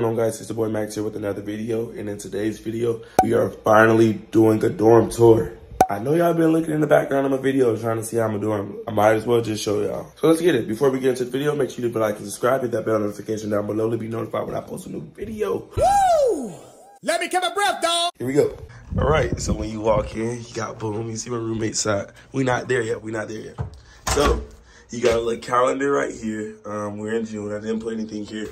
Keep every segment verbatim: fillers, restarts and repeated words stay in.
going on, guys? It's your boy Max here with another video, and in today's video we are finally doing a dorm tour. I know y'all been looking in the background of my video trying to see how I'm doing. I might as well just show y'all. So let's get it. Before we get into the video, make sure you leave a like and subscribe. Hit that bell notification down below to be notified when I post a new video. Woo! Let me get my breath, dog. Here we go. All right, so when you walk in, you got boom, you see my roommate's side. We not there yet, we not there yet. So you got a little calendar right here. Um, we're in June. I didn't put anything here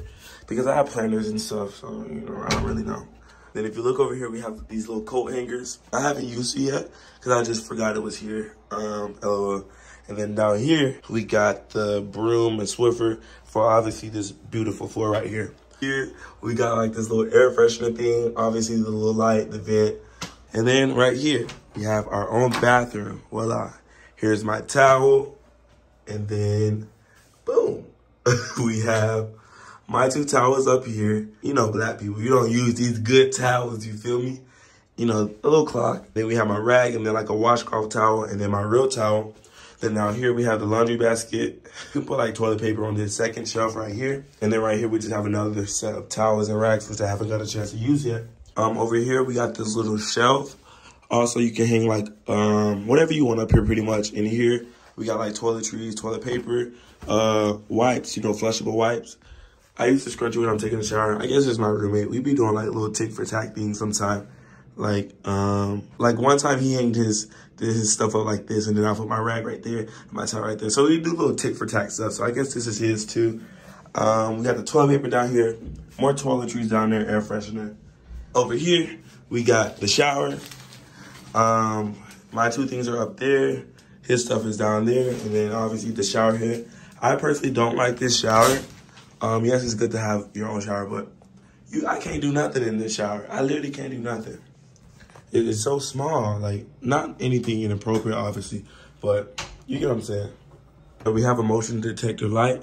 because I have planners and stuff, so you know, I don't really know. Then if you look over here, we have these little coat hangers. I haven't used it yet because I just forgot it was here. Um, L O L. And then down here, we got the broom and Swiffer for obviously this beautiful floor right here. Here, we got like this little air freshener thing, obviously the little light, the vent. And then right here, we have our own bathroom. Voila. Here's my towel. And then, boom, we have my two towels up here. You know, black people, you don't use these good towels, you feel me? You know, a little clock. Then we have my rag and then like a washcloth towel and then my real towel. Then down here we have the laundry basket. We put like toilet paper on this second shelf right here. And then right here we just have another set of towels and racks, which I haven't got a chance to use yet. Um, over here we got this little shelf. Also, you can hang like um, whatever you want up here pretty much. In here, we got like toiletries, toilet paper, uh, wipes, you know, flushable wipes. I used to scrunch it when I'm taking a shower. I guess it's my roommate. We be doing like little tick for tack things sometime. Like, um, like one time he hanged his his stuff up like this, and then I put my rag right there, and my towel right there. So we do little tick for tack stuff. So I guess this is his too. Um, we got the toilet paper down here, more toiletries down there, air freshener. Over here, we got the shower. Um, my two things are up there. His stuff is down there, and then obviously the shower head. I personally don't like this shower. Um, yes, it's good to have your own shower, but you, I can't do nothing in this shower. I literally can't do nothing. It, it's so small, like not anything inappropriate, obviously, but you get what I'm saying. But we have a motion detector light.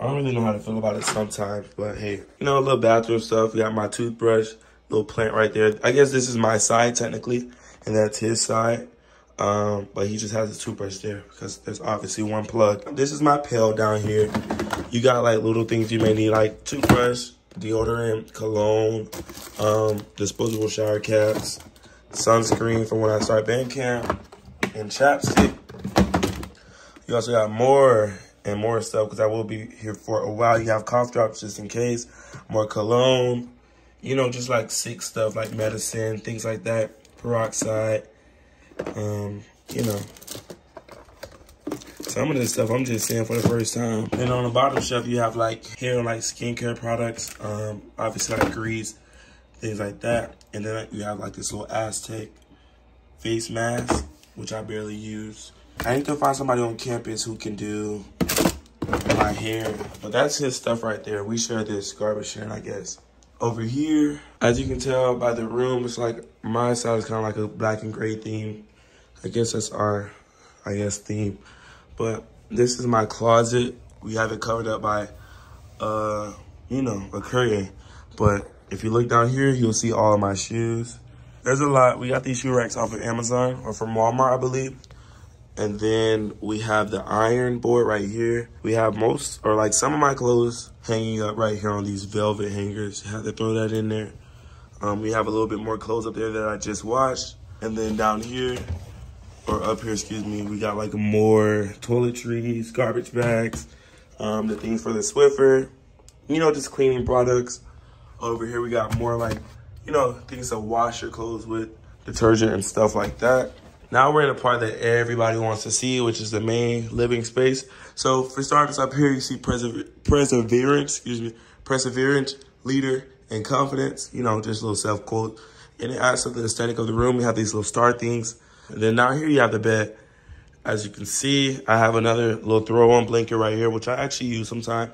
I don't really know how to feel about it sometimes, but hey, you know, a little bathroom stuff. We got my toothbrush, little plant right there. I guess this is my side technically, and that's his side. Um, but he just has a toothbrush there because there's obviously one plug. This is my pail down here. You got like little things you may need, like toothbrush, deodorant, cologne, um, disposable shower caps, sunscreen for when I start band camp, and chapstick. You also got more and more stuff because I will be here for a while. You have cough drops just in case, more cologne, you know, just like sick stuff like medicine, things like that, peroxide. Um, you know, some of this stuff I'm just seeing for the first time. And on the bottom shelf, you have like hair and like skincare products, um, obviously like grease, things like that. And then you have like this little Aztec face mask, which I barely use. I need to find somebody on campus who can do my hair, but that's his stuff right there. We share this garbage sharing, I guess. Over here, as you can tell by the room, it's like my side is kind of like a black and gray theme. I guess that's our, I guess, theme. But this is my closet. We have it covered up by, uh, you know, a curtain. But if you look down here, you'll see all of my shoes. There's a lot. We got these shoe racks off of Amazon or from Walmart, I believe. And then we have the iron board right here. We have most or like some of my clothes hanging up right here on these velvet hangers. Had to throw that in there. Um, we have a little bit more clothes up there that I just washed. And then down here, or up here, excuse me, we got like more toiletries, garbage bags, um, the things for the Swiffer, you know, just cleaning products. Over here, we got more like, you know, things to wash your clothes with, detergent and stuff like that. Now we're in a part that everybody wants to see, which is the main living space. So for starters, up here, you see persever perseverance, excuse me, perseverance, leader, and confidence. You know, just a little self-quote. And it adds to the aesthetic of the room. We have these little star things. And then down here, you have the bed. As you can see, I have another little throw-on blanket right here, which I actually use sometimes.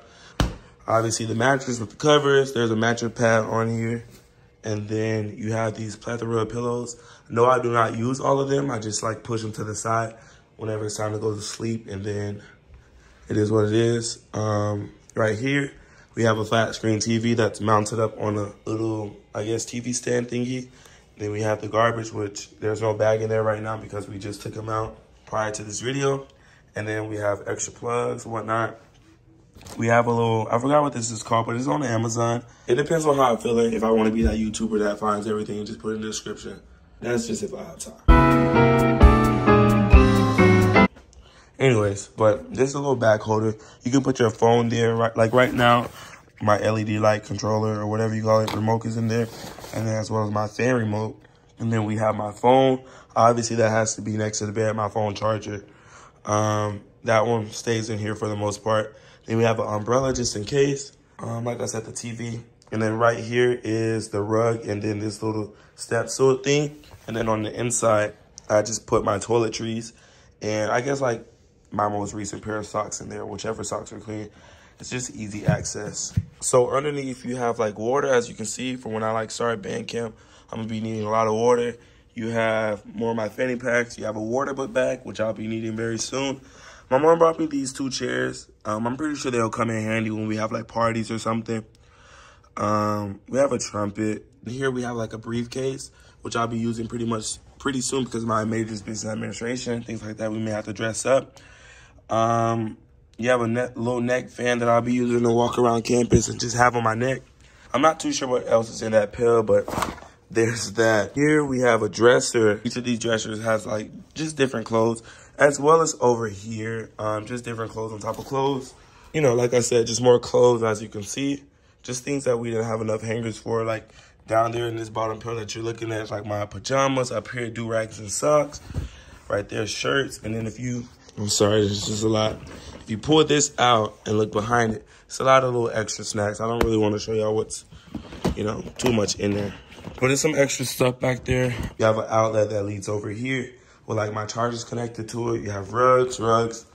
Obviously, the mattress with the covers. There's a mattress pad on here. And then you have these plethora of pillows. No, I do not use all of them. I just like push them to the side whenever it's time to go to sleep. And then it is what it is. Um, right here, we have a flat screen T V that's mounted up on a little, I guess, T V stand thingy. Then we have the garbage, which there's no bag in there right now because we just took them out prior to this video. And then we have extra plugs, whatnot. We have a little, I forgot what this is called, but it's on Amazon. It depends on how I feel it. If I want to be that YouTuber that finds everything, just put it in the description. That's just if I have time. Anyways, but this is a little back holder. You can put your phone there. Right, like right now, my L E D light controller or whatever you call it, remote is in there. And then as well as my fan remote. And then we have my phone. Obviously, that has to be next to the bed, my phone charger. Um, that one stays in here for the most part. Then we have an umbrella just in case. Um, like I said, the T V. And then right here is the rug and then this little step stool thing. And then on the inside, I just put my toiletries and I guess like my most recent pair of socks in there, whichever socks are clean. It's just easy access. So underneath you have like water, as you can see from when I like started band camp, I'm gonna be needing a lot of water. You have more of my fanny packs. You have a water book bag, which I'll be needing very soon. My mom brought me these two chairs. Um, I'm pretty sure they'll come in handy when we have like parties or something. Um, we have a trumpet. Here we have like a briefcase, which I'll be using pretty much pretty soon because my major is business administration, things like that. We may have to dress up. Um, you have a ne low neck fan that I'll be using to walk around campus and just have on my neck. I'm not too sure what else is in that pill, but there's that. Here we have a dresser. Each of these dressers has like just different clothes, as well as over here, um, just different clothes on top of clothes. You know, like I said, just more clothes, as you can see. Just things that we didn't have enough hangers for, like down there in this bottom pillar that you're looking at, like my pajamas, up here, do-rags and socks. Right there, shirts. And then if you, I'm sorry, this is a lot. If you pull this out and look behind it, it's a lot of little extra snacks. I don't really want to show y'all what's, you know, too much in there. But there's some extra stuff back there. You have an outlet that leads over here with like my chargers connected to it. You have rugs, rugs.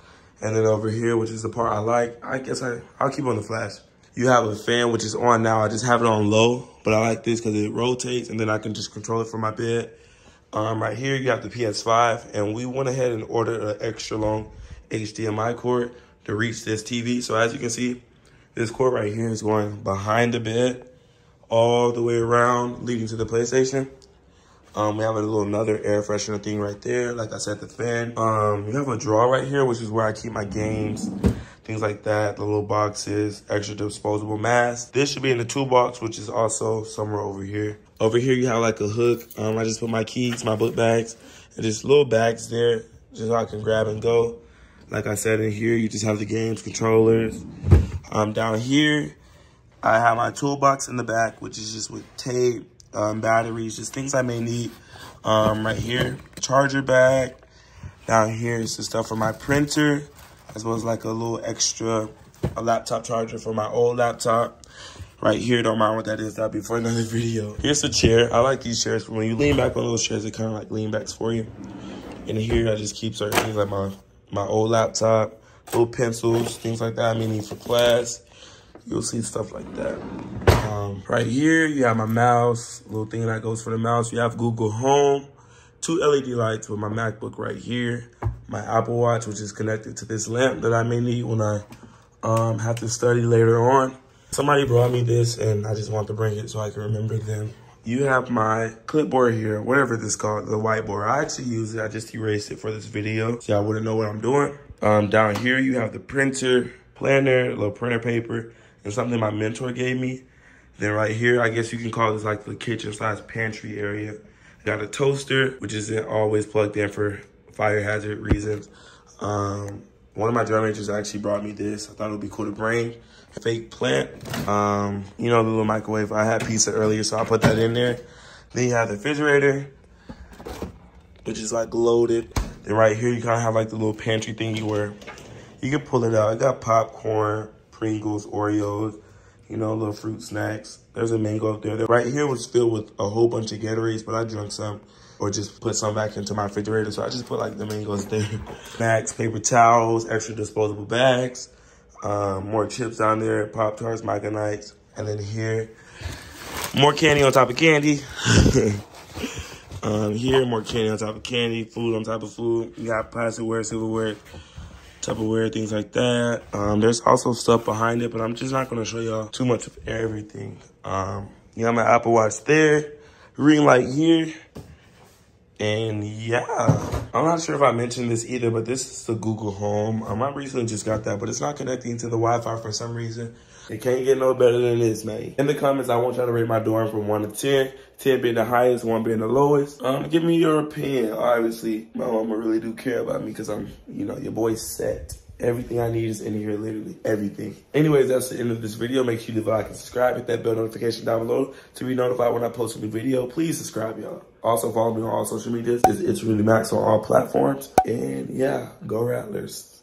And then over here, which is the part I like, I guess I, I'll keep on the flash. You have a fan, which is on now. I just have it on low, but I like this because it rotates, and then I can just control it from my bed. Um, right here, you have the P S five, and we went ahead and ordered an extra long H D M I cord to reach this T V. So as you can see, this cord right here is going behind the bed all the way around, leading to the PlayStation. Um, we have a little another air freshener thing right there. Like I said, the fan. Um, you have a drawer right here, which is where I keep my games. Things like that, the little boxes, extra disposable masks. This should be in the toolbox, which is also somewhere over here. Over here, you have like a hook. Um, I just put my keys, my book bags, and just little bags there, just so I can grab and go. Like I said, in here, you just have the games, controllers. Um, down here, I have my toolbox in the back, which is just with tape, um, batteries, just things I may need. Um, right here, charger bag. Down here is the stuff for my printer, as well as like a little extra a laptop charger for my old laptop. Right here, don't mind what that is, that'll be for another video. Here's a chair. I like these chairs. When you lean back on those chairs, it kind of like lean backs for you. And here, I just keep certain things like my, my old laptop, little pencils, things like that I may need for class. You'll see stuff like that. Um, right here, you have my mouse, little thing that goes for the mouse. You have Google Home, two L E D lights with my MacBook right here. My Apple Watch, which is connected to this lamp that I may need when I um, have to study later on. Somebody brought me this, and I just want to bring it so I can remember them. You have my clipboard here, whatever this is called, the whiteboard. I actually use it. I just erased it for this video, so I wouldn't know what I'm doing. Um, down here, you have the printer, planner, little printer paper, and something my mentor gave me. Then right here, I guess you can call this like the kitchen slash pantry area. Got a toaster, which isn't always plugged in for fire hazard reasons. Um, one of my drum majors actually brought me this. I thought it would be cool to bring. Fake plant. Um, you know, the little microwave. I had pizza earlier, so I put that in there. Then you have the refrigerator, which is like loaded. Then right here, you kind of have like the little pantry thingy where you can pull it out. I got popcorn, Pringles, Oreos, you know, little fruit snacks. There's a mango up there. Right here was filled with a whole bunch of Gatorades, but I drank some. Or just put some back into my refrigerator. So I just put like the mangoes there. Snacks, paper towels, extra disposable bags, um, more chips down there, Pop-Tarts, Mike and Ike. And then here, more candy on top of candy. um, here, more candy on top of candy, food on top of food. You got plasticware, silverware, Tupperware, things like that. Um, there's also stuff behind it, but I'm just not gonna show y'all too much of everything. Um, you got my Apple Watch there, ring light here. And yeah, I'm not sure if I mentioned this either, but this is the Google Home. Um, I recently just got that, but it's not connecting to the Wi-Fi for some reason. It can't get no better than this, man. In the comments, I want y'all to rate my dorm from one to ten. ten being the highest, one being the lowest. Um, give me your opinion. Obviously, my mama really do care about me because I'm, you know, your boy's set. Everything I need is in here, literally everything. Anyways, that's the end of this video. Make sure you leave a like and subscribe. Hit that bell notification down below to be notified when I post a new video. Please subscribe, y'all. Also, follow me on all social medias. It's ItsReallyMax on all platforms. And yeah, go Rattlers.